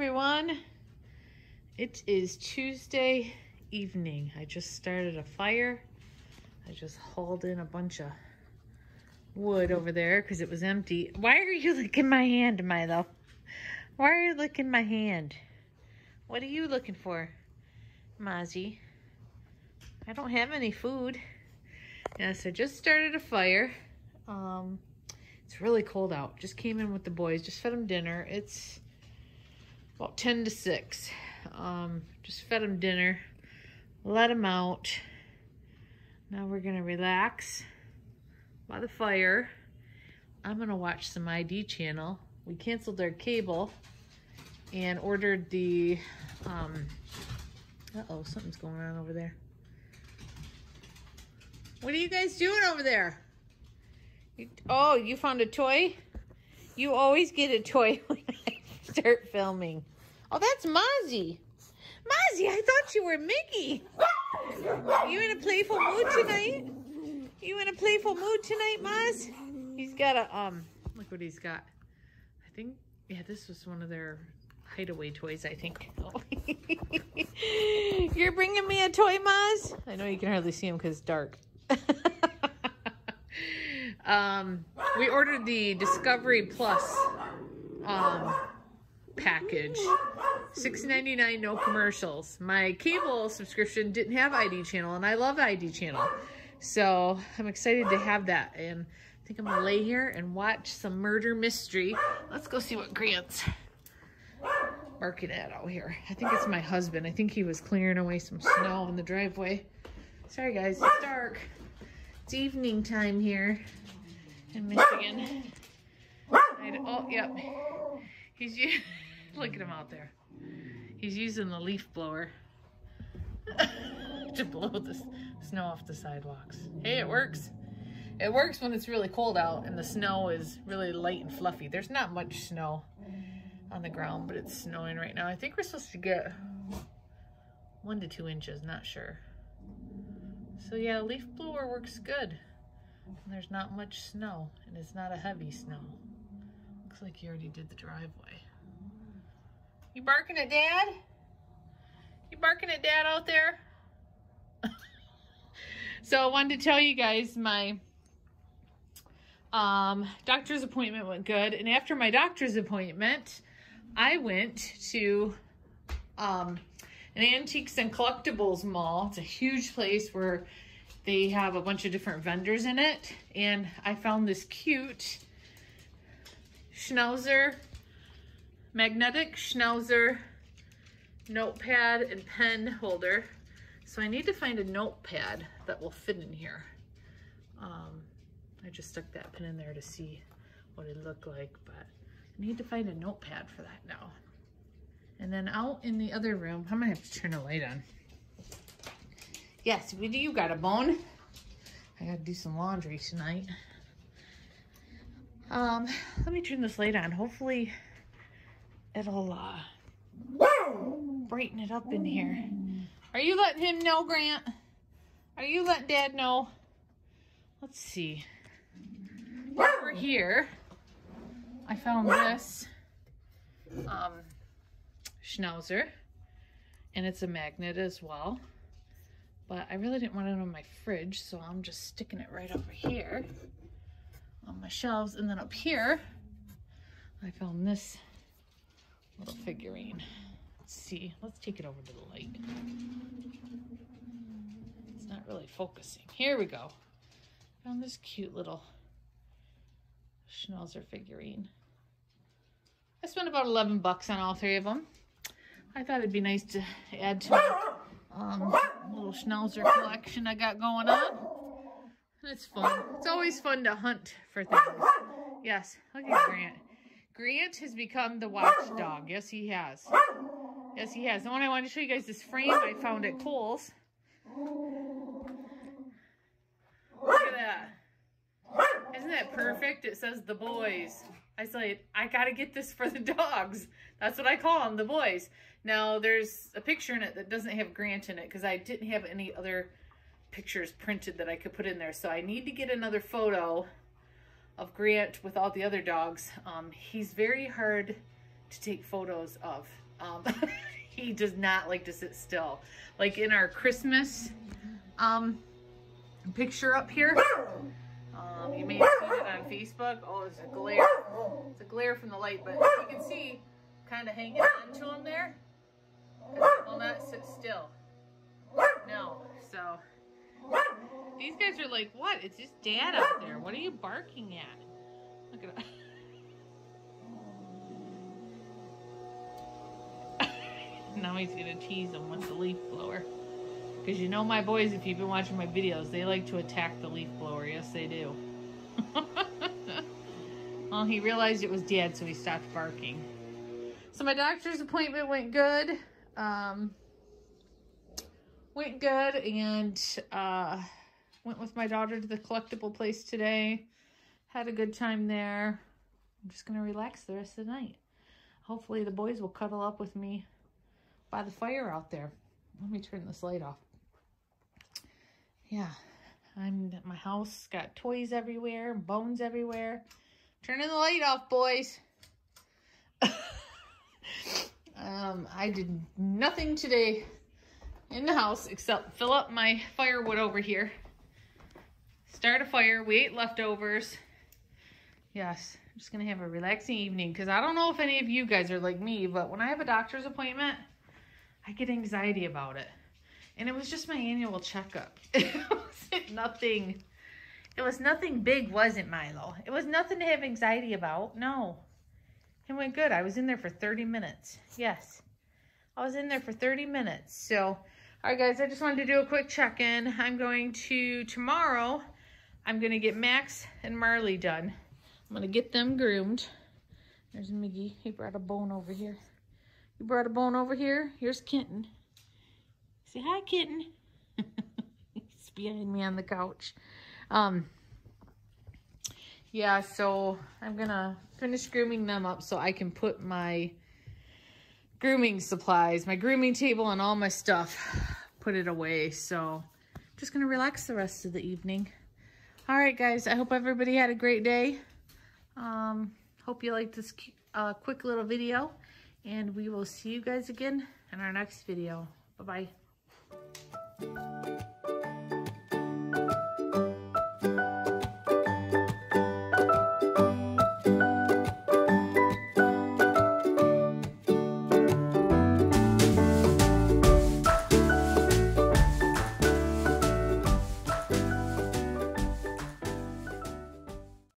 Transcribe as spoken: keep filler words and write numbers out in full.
everyone. It is Tuesday evening. I just started a fire. I just hauled in a bunch of wood over there because it was empty. Why are you licking my hand, Milo? Why are you licking my hand? What are you looking for, Mozzie? I don't have any food. Yes, I just started a fire. Um, it's really cold out. Just came in with the boys. Just fed them dinner. It's about ten to six. Um, just fed them dinner. Let them out. Now we're going to relax by the fire. I'm going to watch some I D channel. We canceled our cable and ordered the... Um, uh-oh, something's going on over there. What are you guys doing over there? You, oh, you found a toy? You always get a toy when I start filming. Oh, that's Mozzie. Mozzie, I thought you were Miggy. Are you in a playful mood tonight? Are you in a playful mood tonight, Moz? He's got a, um, look what he's got. I think, yeah, this was one of their hideaway toys, I think. You're bringing me a toy, Moz? I know you can hardly see him because it's dark. um, we ordered the Discovery Plus um, package, six ninety-nine, no commercials. My cable subscription didn't have I D channel, and I love I D channel, so I'm excited to have that. And I think I'm gonna lay here and watch some murder mystery. Let's go see what Grant's barking at out here. I think it's my husband. I think he was clearing away some snow in the driveway. Sorry guys, it's dark. It's evening time here in Michigan. I'd, oh, yep. He's look at him out there. He's using the leaf blower to blow the snow off the sidewalks. Hey, it works. It works when it's really cold out and the snow is really light and fluffy. There's not much snow on the ground, but it's snowing right now. I think we're supposed to get one to two inches, not sure. So yeah, leaf blower works good. There's not much snow, and it's not a heavy snow. Looks like you already did the driveway. You barking at Dad? You barking at Dad out there? So I wanted to tell you guys my um, doctor's appointment went good, and after my doctor's appointment, I went to... Um, an antiques and collectibles mall. It's a huge place where they have a bunch of different vendors in it. And I found this cute Schnauzer, magnetic Schnauzer notepad and pen holder. So I need to find a notepad that will fit in here. Um, I just stuck that pen in there to see what it looked like, but I need to find a notepad for that now. And then out in the other room, I'm gonna have to turn the light on. Yes, we do. You got a bone. I gotta do some laundry tonight. Um, let me turn this light on. Hopefully, it'll uh, brighten it up in here. Are you letting him know, Grant? Are you letting Dad know? Let's see. Over here, I found this. Um. Schnauzer, and it's a magnet as well, but I really didn't want it on my fridge, so I'm just sticking it right over here on my shelves. And then up here I found this little figurine. Let's see, let's take it over to the light. It's not really focusing. Here we go. Found this cute little Schnauzer figurine. I spent about eleven bucks on all three of them. I thought it'd be nice to add to my um, little Schnauzer collection I got going on. And it's fun. It's always fun to hunt for things. Yes, look at Grant. Grant has become the watchdog. Yes, he has. Yes, he has. The one I wanted to show you guys is this frame I found at Cole's. Look at that. Isn't that perfect? It says the boys. I said, I gotta get this for the dogs. That's what I call them, the boys. Now, there's a picture in it that doesn't have Grant in it because I didn't have any other pictures printed that I could put in there. So I need to get another photo of Grant with all the other dogs. Um, he's very hard to take photos of. Um, he does not like to sit still. Like in our Christmas um, picture up here, um, you may have seen it on Facebook. Oh, it's a glare. It's a glare from the light, but you can see kind of hanging onto him there. Because he will not sit still. No, so... These guys are like, what? It's just Dad out there. What are you barking at? Look at that. Now he's gonna tease them with the leaf blower. Because you know my boys, if you've been watching my videos, they like to attack the leaf blower. Yes, they do. Well, he realized it was Dad, so he stopped barking. So my doctor's appointment went good. Um... Went good and uh, went with my daughter to the collectible place today. Had a good time there. I'm just going to relax the rest of the night. Hopefully the boys will cuddle up with me by the fire out there. Let me turn this light off. Yeah, I'm at my house. Got toys everywhere, bones everywhere. Turning the light off, boys. um, I did nothing today in the house except fill up my firewood over here, start a fire. We ate leftovers. Yes, I'm just gonna have a relaxing evening, because I don't know if any of you guys are like me, but when I have a doctor's appointment, I get anxiety about it. And it was just my annual checkup. It wasn't nothing, it was nothing big, was it, Milo? It was nothing to have anxiety about. No, it went good. I was in there for thirty minutes. Yes, I was in there for thirty minutes. So all right, guys, I just wanted to do a quick check-in. I'm going to, tomorrow, I'm going to get Max and Marley done. I'm going to get them groomed. There's Miggy. He brought a bone over here. You brought a bone over here. Here's Kitten. Say hi, Kitten. He's behind me on the couch. Um, yeah, so I'm going to finish grooming them up so I can put my grooming supplies, my grooming table, and all my stuff, put it away. So just gonna relax the rest of the evening. All right, guys, I hope everybody had a great day. Um hope you liked this uh, quick little video, and we will see you guys again in our next video. Bye bye.